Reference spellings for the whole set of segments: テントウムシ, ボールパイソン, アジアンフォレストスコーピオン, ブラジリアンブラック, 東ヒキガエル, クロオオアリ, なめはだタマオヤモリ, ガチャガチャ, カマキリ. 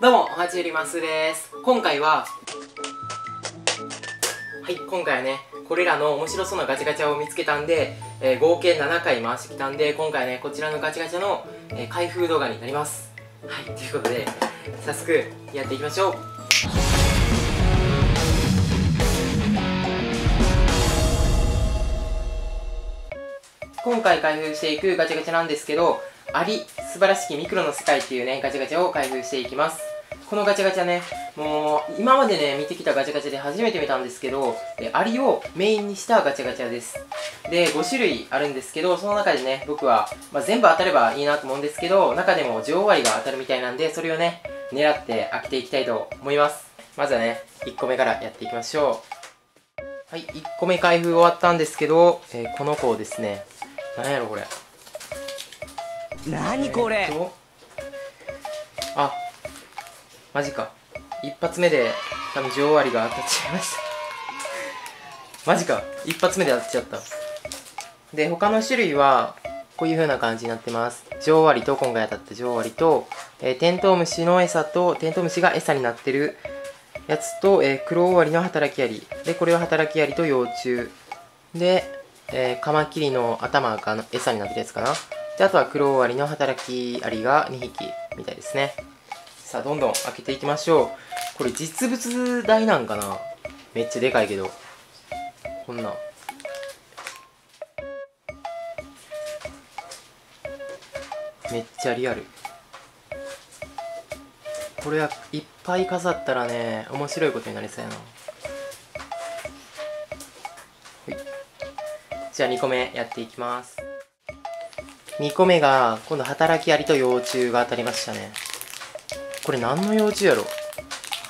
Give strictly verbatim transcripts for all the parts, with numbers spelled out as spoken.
どうも、おはちゅうりますです。今回ははい今回はね、これらの面白そうなガチャガチャを見つけたんで、えー、合計ななかい回してきたんで、今回ねこちらのガチャガチャの、えー、開封動画になります。はい、ということで早速やっていきましょう。今回開封していくガチャガチャなんですけど、アリ、素晴らしきミクロの世界っていうね、ガチャガチャを開封していきます。このガチャガチャね、もう、今までね、見てきたガチャガチャで初めて見たんですけど、アリをメインにしたガチャガチャです。で、ごしゅるいあるんですけど、その中でね、僕は、まあ、全部当たればいいなと思うんですけど、中でも女王アリが当たるみたいなんで、それをね、狙って開けていきたいと思います。まずはね、いっこめからやっていきましょう。はい、いっこめ開封終わったんですけど、えー、この子をですね、何やろこれ、何これ、えー、あ、マジか。一発目で多分女王アリが当たっちゃいましたマジか、一発目で当たっちゃった。で、他の種類はこういう風な感じになってます。女王アリと、今回当たった女王アリと、えー、テントウムシの餌と、テントウムシが餌になってるやつと、えー、クロオオアリの働きアリで、これは働きアリと幼虫で、えー、カマキリの頭が餌になってるやつかな。で、あとはクロオオアリの働きアリがにひきみたいですね。さあ、どんどん開けていきましょう。これ実物大なんかな、めっちゃでかいけど、こんな。めっちゃリアル。これはいっぱい飾ったらね、面白いことになりそうやな。じゃあにこめやっていきます。にこめが今度働きアリと幼虫が当たりましたね。これ何の幼虫やろ。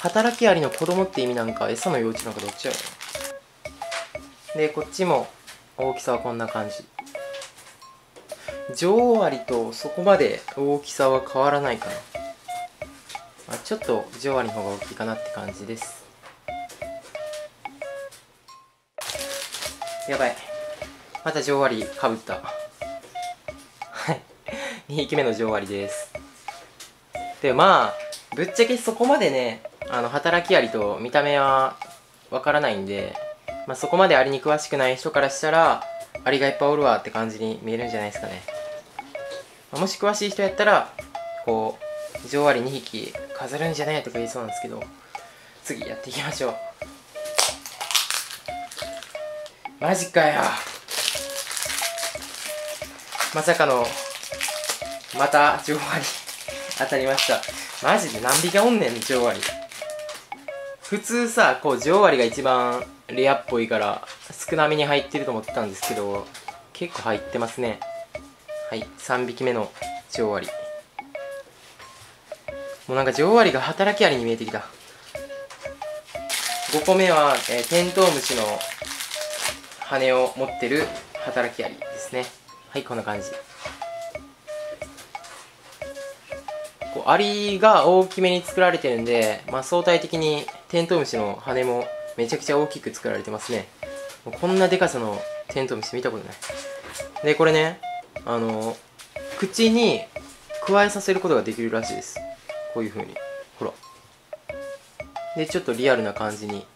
働きアリの子供って意味なんか、餌の幼虫なんかどっちやろ。で、こっちも大きさはこんな感じ。女王アリとそこまで大きさは変わらないかな、まあ、ちょっと女王アリの方が大きいかなって感じです。やばい、また女王アリかぶった。はいにひきめの女王アリです。で、まあぶっちゃけそこまでね、あの働きアリと見た目はわからないんで、まあ、そこまでアリに詳しくない人からしたら、アリがいっぱいおるわって感じに見えるんじゃないですかね。まあ、もし詳しい人やったらこう女王アリにひき飾るんじゃないとか言いそうなんですけど、次やっていきましょう。マジかよ、まさかの、また女王アリ当たりました。マジで何匹がおんねん、女王アリ。普通さ、こう女王アリが一番レアっぽいから少なめに入ってると思ってたんですけど、結構入ってますね。はい、さんびきめの女王アリ。もうなんか女王アリが働きアリに見えてきた。ごこめは、えー、テントウムシの羽を持ってる働きアリですね。はい、こんな感じ。こうアリが大きめに作られてるんで、まあ、相対的にテントウムシの羽もめちゃくちゃ大きく作られてますね。もうこんなでかさのテントウムシ見たことない。で、これね、あの口にくわえさせることができるらしいです。こういう風に、ほら。で、ちょっとリアルな感じに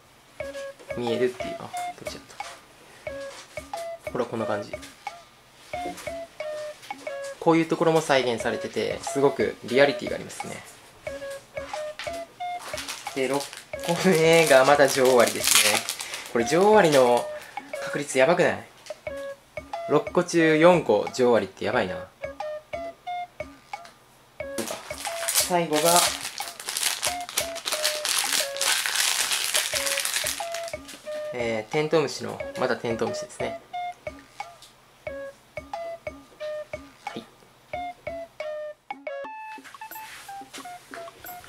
見えるっていう。あ、取れちゃった。ほら、こんな感じ。こういうところも再現されてて、すごくリアリティがありますね。で、ろっこめがまた女王アリですね。これ女王アリの確率やばくない？ ろっ 個中よんこ女王アリってやばいな。最後がえー、テントウムシの、またテントウムシですね。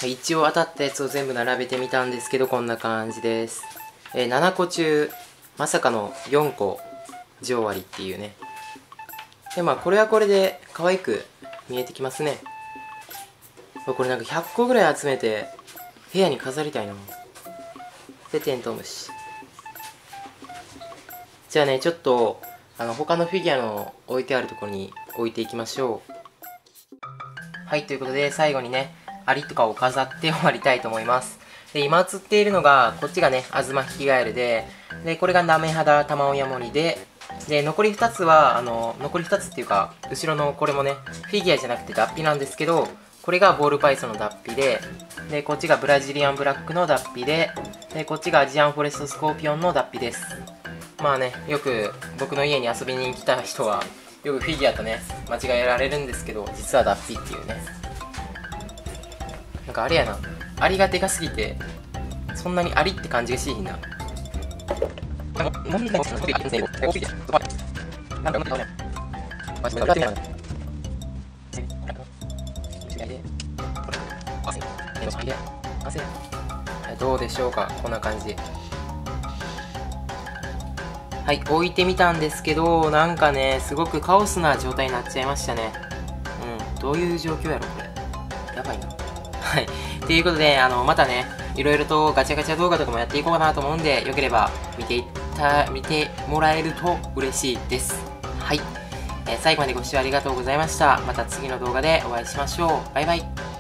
一応当たったやつを全部並べてみたんですけど、こんな感じです。えー、ななこ中まさかのよんこ女王アリっていうね。で、まあこれはこれで可愛く見えてきますね。これなんかひゃっこぐらい集めて部屋に飾りたいな。で、テントウムシ。じゃあね、ちょっとあの他のフィギュアの置いてあるところに置いていきましょう。はい、ということで最後にね、梁とかを飾って終わりたいと思います。で、今映っているのがこっちがね、東ヒキガエルで、でこれがなめはだタマオヤモリで、で残りふたつはあの残りふたつっていうか、後ろのこれもねフィギュアじゃなくて脱皮なんですけど、これがボールパイソンの脱皮で、でこっちがブラジリアンブラックの脱皮で、でこっちがアジアンフォレストスコーピオンの脱皮です。まあね、よく僕の家に遊びに来た人はよくフィギュアとね間違えられるんですけど、実は脱皮っていうね、なんかあれやな、アリがでかすぎてそんなにアリって感じがしいな。どうでしょうか、こんな感じ。はい、置いてみたんですけど、なんかねすごくカオスな状態になっちゃいましたね。うん、どういう状況やろこれ、やばいな。はいということで、あのまたねいろいろとガチャガチャ動画とかもやっていこうかなと思うんで、よければ見ていった見てもらえると嬉しいです。はい、えー、最後までご視聴ありがとうございました。また次の動画でお会いしましょう。バイバイ。